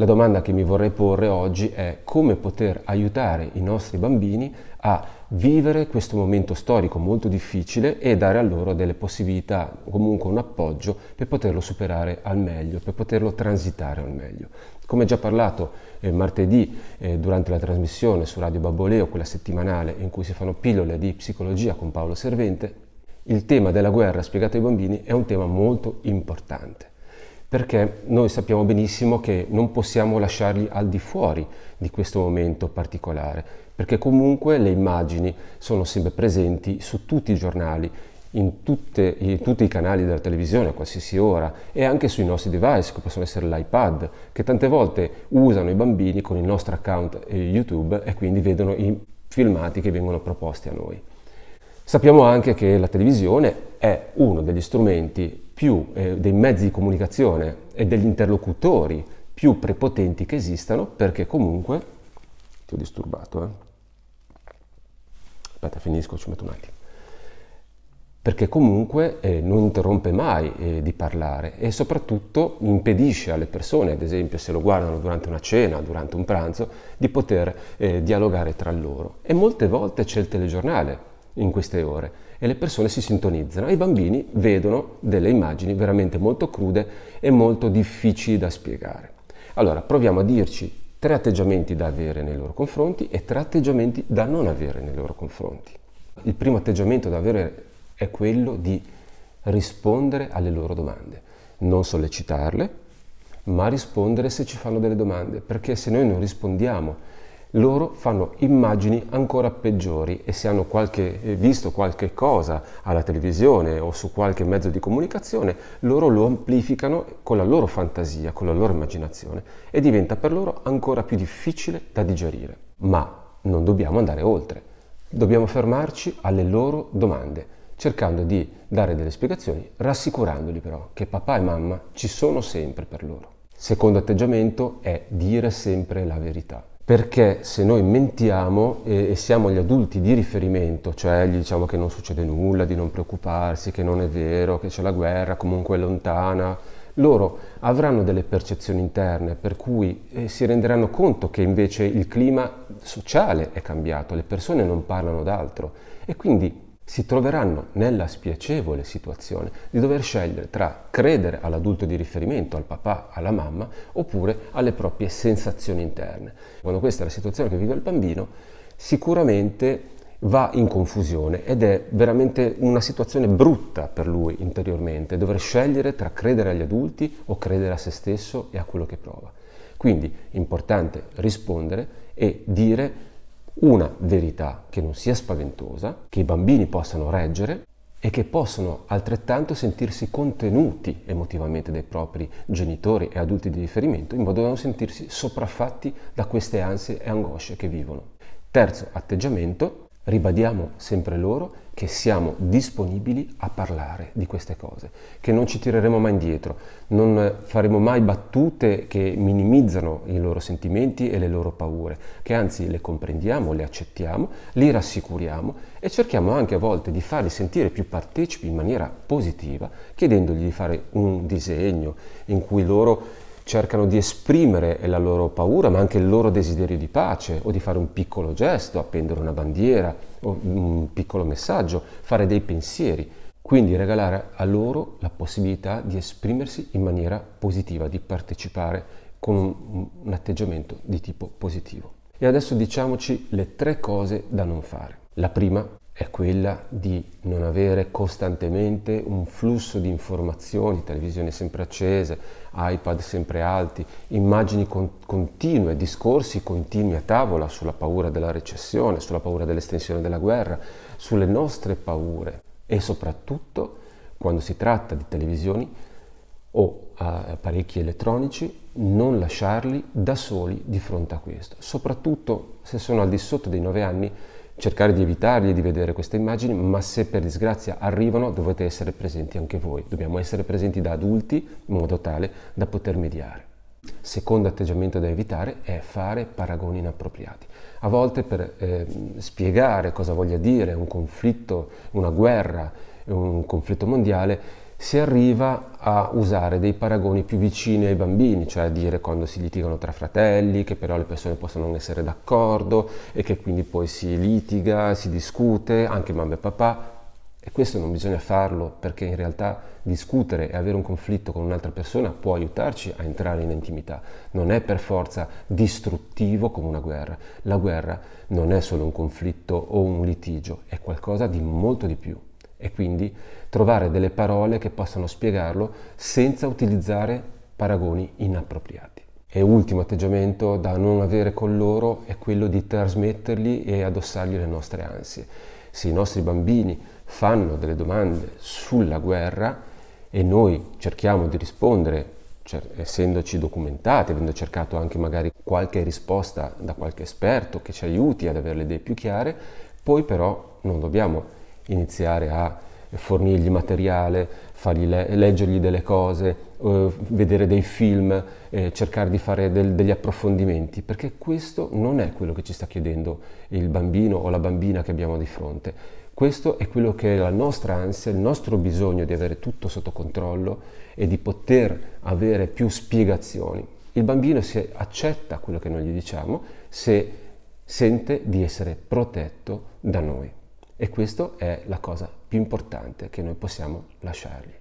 La domanda che mi vorrei porre oggi è come poter aiutare i nostri bambini a vivere questo momento storico molto difficile e dare a loro delle possibilità, comunque un appoggio per poterlo superare al meglio, per poterlo transitare al meglio. Come già parlato martedì durante la trasmissione su Radio Babboleo, quella settimanale in cui si fanno pillole di psicologia con Paolo Servente, il tema della guerra spiegato ai bambini è un tema molto importante. Perché noi sappiamo benissimo che non possiamo lasciarli al di fuori di questo momento particolare, perché comunque le immagini sono sempre presenti su tutti i giornali, in tutti i canali della televisione a qualsiasi ora e anche sui nostri device, che possono essere l'iPad, che tante volte usano i bambini con il nostro account YouTube e quindi vedono i filmati che vengono proposti a noi. Sappiamo anche che la televisione è uno degli strumenti più dei mezzi di comunicazione e degli interlocutori più prepotenti che esistano, perché comunque ti ho disturbato, aspetta finisco, ci metto un attimo, perché comunque non interrompe mai di parlare e soprattutto impedisce alle persone, ad esempio se lo guardano durante una cena, durante un pranzo, di poter dialogare tra loro. E molte volte c'è il telegiornale in queste ore e le persone si sintonizzano e i bambini vedono delle immagini veramente molto crude e molto difficili da spiegare. Allora proviamo a dirci 3 atteggiamenti da avere nei loro confronti e 3 atteggiamenti da non avere nei loro confronti. Il primo atteggiamento da avere è quello di rispondere alle loro domande, non sollecitarle, ma rispondere se ci fanno delle domande, perché se noi non rispondiamo loro fanno immagini ancora peggiori e se hanno visto qualche cosa alla televisione o su qualche mezzo di comunicazione, loro lo amplificano con la loro fantasia, con la loro immaginazione e diventa per loro ancora più difficile da digerire. Ma non dobbiamo andare oltre, dobbiamo fermarci alle loro domande, cercando di dare delle spiegazioni, rassicurandoli però che papà e mamma ci sono sempre per loro. Secondo atteggiamento è dire sempre la verità. Perché se noi mentiamo e siamo gli adulti di riferimento, cioè gli diciamo che non succede nulla, di non preoccuparsi, che non è vero, che c'è la guerra, comunque è lontana, loro avranno delle percezioni interne per cui si renderanno conto che invece il clima sociale è cambiato, le persone non parlano d'altro e quindi si troveranno nella spiacevole situazione di dover scegliere tra credere all'adulto di riferimento, al papà, alla mamma, oppure alle proprie sensazioni interne. Quando questa è la situazione che vive il bambino, sicuramente va in confusione ed è veramente una situazione brutta per lui interiormente, dover scegliere tra credere agli adulti o credere a se stesso e a quello che prova. Quindi è importante rispondere e dire una verità che non sia spaventosa, che i bambini possano reggere e che possano altrettanto sentirsi contenuti emotivamente dai propri genitori e adulti di riferimento, in modo da non sentirsi sopraffatti da queste ansie e angosce che vivono. Terzo atteggiamento, ribadiamo sempre loro che siamo disponibili a parlare di queste cose, che non ci tireremo mai indietro, non faremo mai battute che minimizzano i loro sentimenti e le loro paure, che anzi le comprendiamo, le accettiamo, li rassicuriamo e cerchiamo anche a volte di farli sentire più partecipi in maniera positiva, chiedendogli di fare un disegno in cui loro cercano di esprimere la loro paura, ma anche il loro desiderio di pace, o di fare un piccolo gesto, appendere una bandiera, o un piccolo messaggio, fare dei pensieri. Quindi regalare a loro la possibilità di esprimersi in maniera positiva, di partecipare con un atteggiamento di tipo positivo. E adesso diciamoci le 3 cose da non fare. La prima è quella di non avere costantemente un flusso di informazioni, televisioni sempre accese, iPad sempre alti, immagini continue, discorsi continui a tavola sulla paura della recessione, sulla paura dell'estensione della guerra, sulle nostre paure e soprattutto quando si tratta di televisioni o apparecchi elettronici non lasciarli da soli di fronte a questo, soprattutto se sono al di sotto dei 9 anni. Cercare di evitargli di vedere queste immagini, ma se per disgrazia arrivano dovete essere presenti anche voi. Dobbiamo essere presenti da adulti in modo tale da poter mediare. Secondo atteggiamento da evitare è fare paragoni inappropriati. A volte per spiegare cosa voglia dire un conflitto, una guerra, un conflitto mondiale, si arriva a usare dei paragoni più vicini ai bambini, cioè a dire quando si litigano tra fratelli, che però le persone possono non essere d'accordo e che quindi poi si litiga, si discute, anche mamma e papà. E questo non bisogna farlo, perché in realtà discutere e avere un conflitto con un'altra persona può aiutarci a entrare in intimità. Non è per forza distruttivo come una guerra. La guerra non è solo un conflitto o un litigio, è qualcosa di molto di più. E quindi trovare delle parole che possano spiegarlo senza utilizzare paragoni inappropriati. E ultimo atteggiamento da non avere con loro è quello di trasmettergli e addossargli le nostre ansie. Se i nostri bambini fanno delle domande sulla guerra e noi cerchiamo di rispondere, essendoci documentati, avendo cercato anche magari qualche risposta da qualche esperto che ci aiuti ad avere le idee più chiare, poi però non dobbiamo iniziare a fornirgli materiale, fargli leggergli delle cose, vedere dei film, cercare di fare degli approfondimenti, perché questo non è quello che ci sta chiedendo il bambino o la bambina che abbiamo di fronte. Questo è quello che è la nostra ansia, il nostro bisogno di avere tutto sotto controllo e di poter avere più spiegazioni. Il bambino si accetta quello che noi gli diciamo se sente di essere protetto da noi. E questa è la cosa più importante che noi possiamo lasciargli.